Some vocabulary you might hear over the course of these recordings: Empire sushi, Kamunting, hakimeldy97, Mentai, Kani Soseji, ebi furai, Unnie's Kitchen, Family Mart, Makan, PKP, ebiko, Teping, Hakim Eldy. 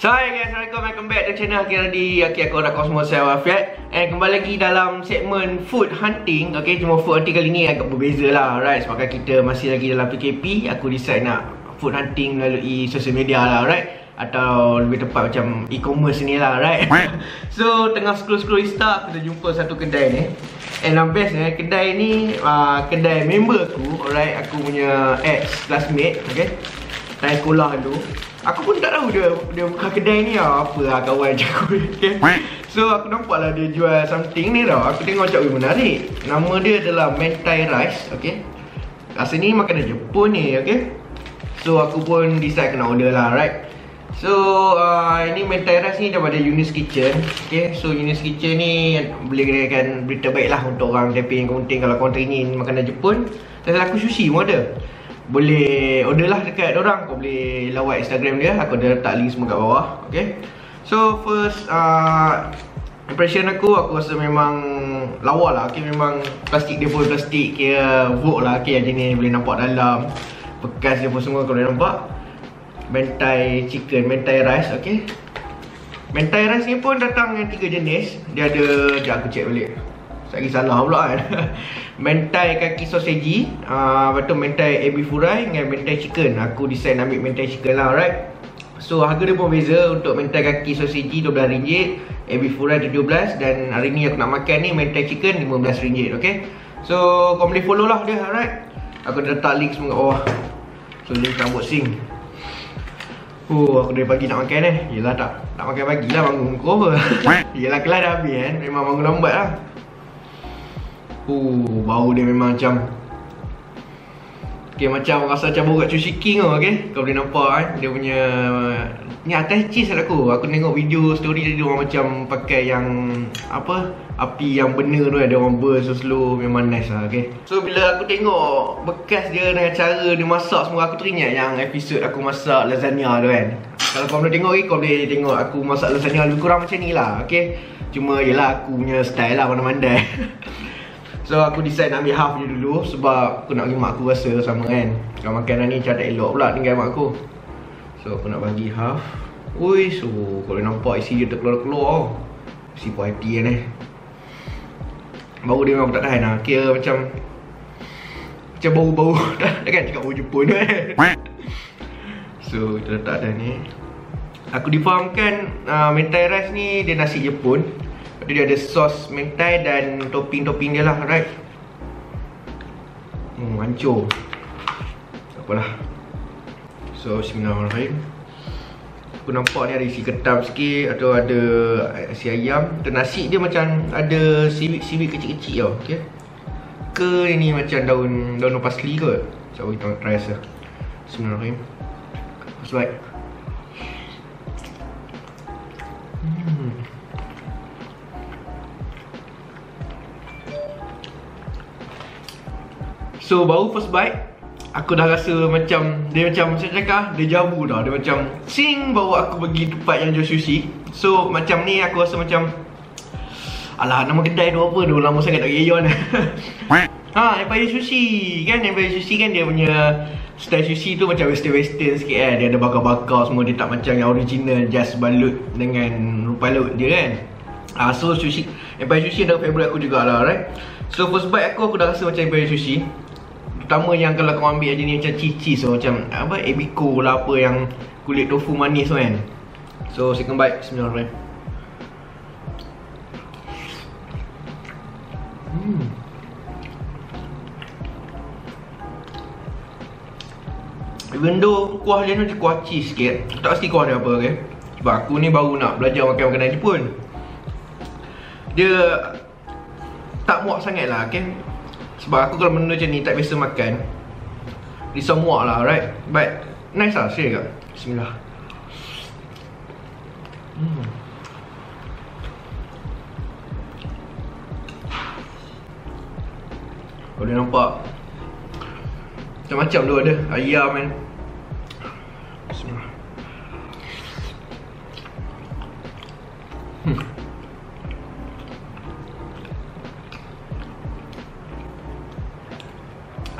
So hi guys, assalamualaikum, welcome back to channel Hakimeldy, okay, aku dah semua saya Wafiat. And kembali lagi dalam segmen food hunting. Okay, cuma food hunting kali ni agak berbeza lah, alright. Sebab kita masih lagi dalam PKP, aku decide nak food hunting melalui social media lah, alright. Atau lebih tepat macam e-commerce ni lah, alright. So, tengah scroll-scroll Insta, aku dah jumpa satu kedai ni. And yang best ni, kedai ni kedai member aku, alright. Aku punya ex-classmate, okay, dari sekolah tu. Aku pun tak tahu dia buka kedai ni lah. Apa lah kawan macam aku, okay. So aku nampak lah dia jual something ni tau. Aku tengok macam menarik. Nama dia adalah Mentai Rice, okay. Rasa ni makanan Jepun ni, okay. So aku pun decide kena order lah, right. So ini Mentai Rice ni daripada Unnie's Kitchen, okay. So Unnie's Kitchen ni boleh katakan berita baik lah untuk orang Taipei yang konting. Kalau korang teringin makanan Jepun, saya aku sushi pun ada, boleh order lah dekat orang. Kau boleh lawat Instagram dia, aku dah letak link semua kat bawah, okay. So first impression aku rasa memang lawa lah, okay. Memang plastik dia pun plastik kira vogue lah, okay. Yang jenis boleh nampak dalam, bekas dia pun semua kau boleh nampak. Mentai chicken, mentai rice, okay. Mentai rice ni pun datang dengan 3 jenis. Dia ada, sekejap aku check balik, tak kisah salah pula kan. Mentai kaki soseji, lepas tu mentai ebi furai dengan mentai chicken. Aku design ambil mentai chicken lah, alright. So harga dia pun beza. Untuk mentai kaki soseji RM12, ebi furai RM17. Dan hari ni aku nak makan ni mentai chicken RM15, okay. So kau boleh follow lah dia, alright. Aku dah letak link semua kat bawah. So link unboxing. Oh, aku dari pagi nak makan yelah tak makan pagi lah, bangun kau apa. Yelah kelas dah habis kan, memang bangun lambat lah. Bau dia memang macam, okay, macam rasa macam bau kat Sushi King tau, okay. Kau boleh nampak kan, dia punya ni atas cheese lah aku. Aku tengok video story dia, dia orang macam pakai yang apa, api yang benar tu, ada orang burn so slow. Memang nice lah, okay. So bila aku tengok bekas dia dengan cara dia masak semua, aku teringat yang episod aku masak lasagna tu kan. Kalau kau belum tengok, kau boleh tengok aku masak lasagna lebih kurang macam ni lah, okay. Cuma yelah aku punya style lah, pandai-pandai. So aku decide nak ambil half je dulu sebab aku nak bagi mak aku rasa sama kan. Kalau makanan ni macam tak elok pula tinggal mak aku. So aku nak bagi half. Ui, so kau boleh nampak isi dia terkeluar-keluar. Isi puas hati kan Baru dia memang aku tak tahan lah. Kira macam bau-bau. Dah kan cakap bau Jepun kan. So kita letak dah ni. Aku difahamkan mentai rice ni dia nasi Jepun. Dia ada sos mentai dan topping-topping dia lah, right. Hancur. Tak apalah. So bismillahirrahmanirrahim. Aku nampak ni ada isi ketam sikit, atau ada isi ayam. Nasi dia macam ada seaweed kecil-kecil tau, okay. Ke ni macam daun parsley kot. Sekejap kita try rasa. Bismillahirrahmanirrahim. Sebaik. So baru first bite, aku dah rasa macam, dia macam saya cakap, dia jabu dah. Dia macam sing bawa aku pergi tempat yang jual sushi. So macam ni aku rasa macam, alah nama kedai tu apa tu, lama sangat tak keyon. Empire sushi kan, Empire sushi kan dia punya style sushi tu macam western-western sikit kan. Dia ada bakar-bakar semua, dia tak macam yang original just balut dengan rupa laut dia kan. So sushi, Empire sushi adalah favourite aku jugalah, right. So first bite aku dah rasa macam Empire sushi. Pertama yang kalau kau ambil jenis macam cheese so, macam apa, ebiko lah apa yang kulit tofu manis tu kan. So second bite, bismillahirrahmanirrahim. Even though kuah dia ni kuah cheese sikit, tak pasti kuah dia apa, okay. Sebab aku ni baru nak belajar makan makanan Jepun. Dia tak muak sangat lah, okay. Sebab aku kalau benda macam ni tak biasa makan, risau muak lah, right. But nice lah, serius kak. Bismillah. Boleh nampak macam-macam tu ada, ayam kan. Bismillah.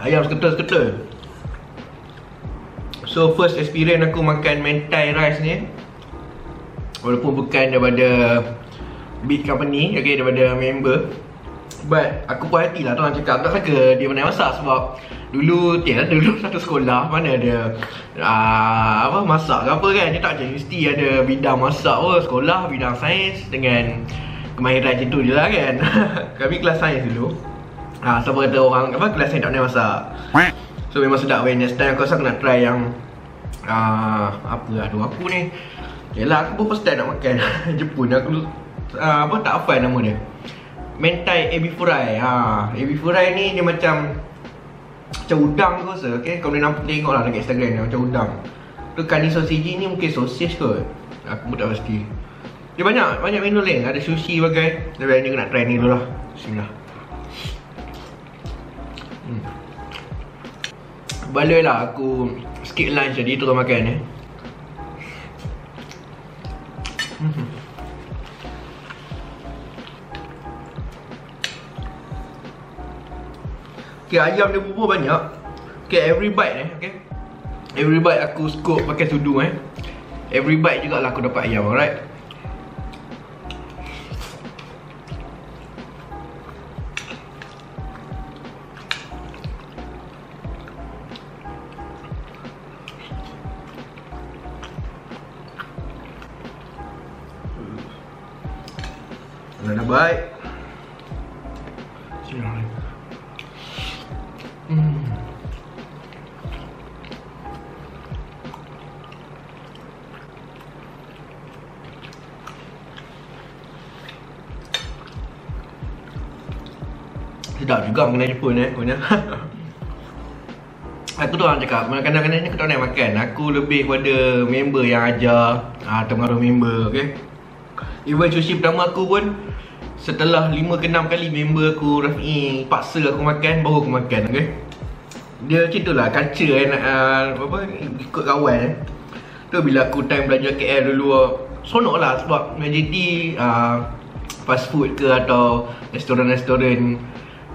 Ayam seketul-seketul. So first experience aku makan mentai rice ni, walaupun bukan daripada big company, okay, daripada member, but aku puas hati lah orang cakap. Tak sangka dia pandai masak sebab dulu dulu satu sekolah mana ada apa masak ke apa kan. Dia tak macam universiti ada bidang masak pun, sekolah bidang sains dengan kemahiran macam tu je lah kan. Kami kelas sains dulu. Siapa kata orang apa kelas sains tak pandai masak. So memang sedap. When next time aku rasa aku nak try yang apa lah tu aku ni. Yelah aku pun first time nak makan Jepun. Aku apa tak hafal nama dia. Mentai ebi furai. Ebi furai ni dia macam udang tu rasa. Okay, kau boleh nampak, tengok lah dekat Instagram dia, macam udang. Tu kani sausage ni mungkin sausage kot, aku pun tak pasti. Dia banyak menu lain. Ada sushi bagai. Lebih banyak nak try ni dulu lah. Bismillah. Baloi lah aku skip lunch tadi terus makan ni. Okay, ayam dia bubur banyak. Okay, every bite ni, okay, every bite aku scoop pakai tudung eh. Every bite jugalah aku dapat ayam, alright. Ada bite. Sini. Sedap juga mengenai Jepun eh, punya. Aku tu orang cakap, kadang-kadang ni aku tak nak makan. Aku lebih kepada member yang ajar, terpengaruh member, okay. Even sushi pertama aku pun setelah 5 ke 6 kali member aku Rafi paksa aku makan, baru aku makan, okay. Dia macam tu lah, kaca kan, apa, ikut kawan eh. Tu bila aku time belajar KL dulu, sonok lah sebab majoriti fast food ke atau restoran-restoran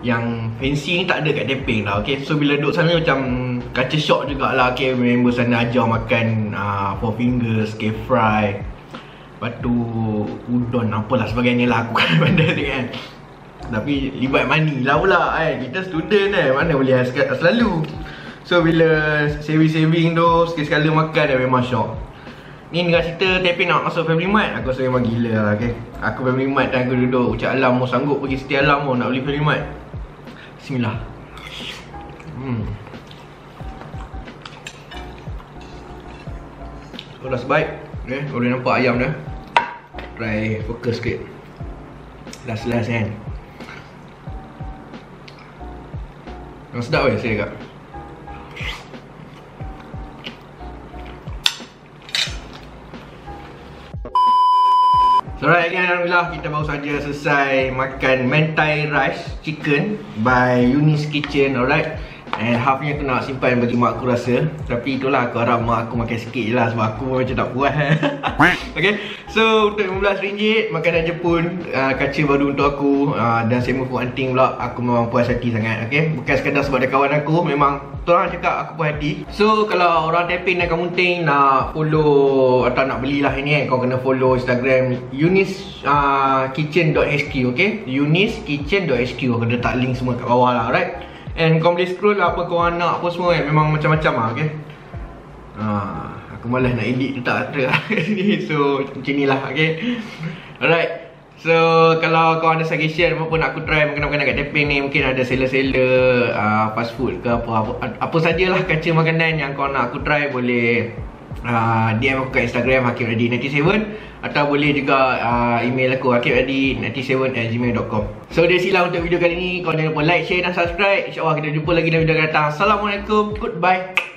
yang fancy ni tak ada kat Teping lah, okay. So bila duduk sana macam kaca shock jugalah, okay. Member sana ajar makan four fingers, stir fry, lepas tu udon apalah sebagainya lah. Aku kan pandai tu kan. Tapi libat money lah pula kan, kita student kan, mana boleh selalu. So bila saving-saving tu sekali-sekala makan dah memang shock. Ni dengan cerita Teping nak masuk Family Mart, aku rasa memang gila lah, okay. Aku Family Mart dan aku duduk Ucap Alam pun sanggup pergi Setiap Alam pun nak beli Family Mart. Bismillah. So last bite, okay, kau boleh nampak ayam dah. Try fokus sikit. Last kan. Yang sedap weh, saya cakap. Alright again, alhamdulillah kita baru saja selesai makan Mentai rice chicken by Unnie's Kitchen, alright. And halfnya aku nak simpan bagi mak aku rasa. Tapi itulah, aku harap mak aku makan sikit je lah sebab aku macam tak puas. Okay, so untuk RM15 makanan Jepun, kaca baru untuk aku, dan same for hunting pula. Aku memang puas hati sangat, okay. Bukan sekadar sebab ada kawan aku, memang orang cakap aku puas hati. So kalau orang Teping dan Kamunting nak follow atau nak belilah ini kan, kau kena follow Instagram unnie'skitchen.hq, okay. unnie'skitchen.hq, aku letak link semua kat bawah lah, alright. And kau boleh scroll lah apa korang nak apa semua kan, memang macam-macam lah, okay. Aku malas nak edit letak lah. So macam ni lah, okay. Alright. So kalau kau ada suggestion apa-apa nak aku try makanan-makanan kat Teping ni, mungkin ada seller-seller fast food ke apa sajalah kaca makanan yang kau nak aku try, boleh DM aku kat Instagram hakimeldy97 atau boleh juga email aku hakimeldy97@gmail.com. So that's it lah untuk video kali ni. Kau jangan lupa like, share dan subscribe. InsyaAllah kita jumpa lagi dalam video akan datang. Assalamualaikum, goodbye.